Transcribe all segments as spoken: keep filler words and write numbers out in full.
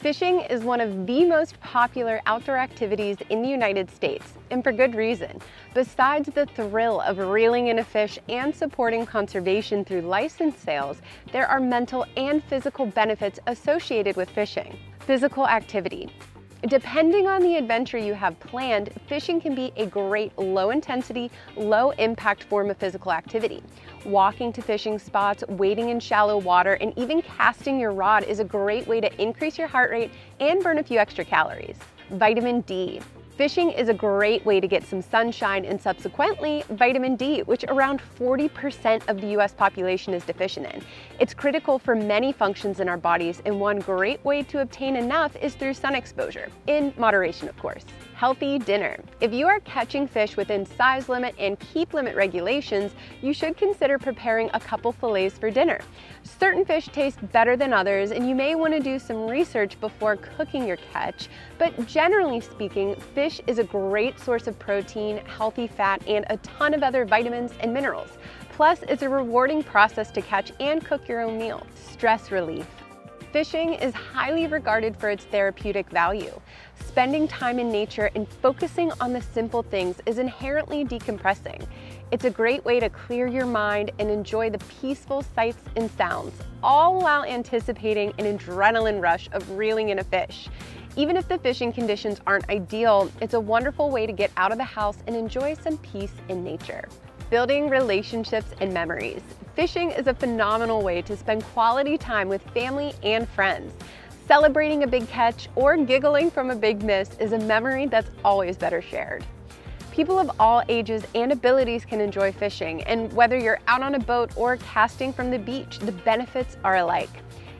Fishing is one of the most popular outdoor activities in the United States, and for good reason. Besides the thrill of reeling in a fish and supporting conservation through license sales, there are mental and physical benefits associated with fishing. Physical activity. Depending on the adventure you have planned, fishing can be a great low-intensity, low-impact form of physical activity. Walking to fishing spots, wading in shallow water, and even casting your rod is a great way to increase your heart rate and burn a few extra calories. Vitamin D. Fishing is a great way to get some sunshine and subsequently vitamin D, which around forty percent of the U S population is deficient in. It's critical for many functions in our bodies, and one great way to obtain enough is through sun exposure, in moderation of course. Healthy dinner. If you are catching fish within size limit and keep limit regulations, you should consider preparing a couple fillets for dinner. Certain fish taste better than others, and you may want to do some research before cooking your catch, but generally speaking, fish Fish is a great source of protein, healthy fat, and a ton of other vitamins and minerals. Plus, it's a rewarding process to catch and cook your own meal. Stress relief. Fishing is highly regarded for its therapeutic value. Spending time in nature and focusing on the simple things is inherently decompressing. It's a great way to clear your mind and enjoy the peaceful sights and sounds, all while anticipating an adrenaline rush of reeling in a fish. Even if the fishing conditions aren't ideal, it's a wonderful way to get out of the house and enjoy some peace in nature. Building relationships and memories. Fishing is a phenomenal way to spend quality time with family and friends. Celebrating a big catch or giggling from a big miss is a memory that's always better shared. People of all ages and abilities can enjoy fishing, and whether you're out on a boat or casting from the beach, the benefits are alike.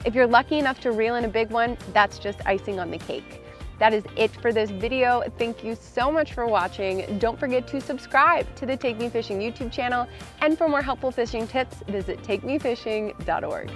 If you're lucky enough to reel in a big one, that's just icing on the cake. That is it for this video. Thank you so much for watching. Don't forget to subscribe to the Take Me Fishing YouTube channel. And for more helpful fishing tips, visit take me fishing dot org.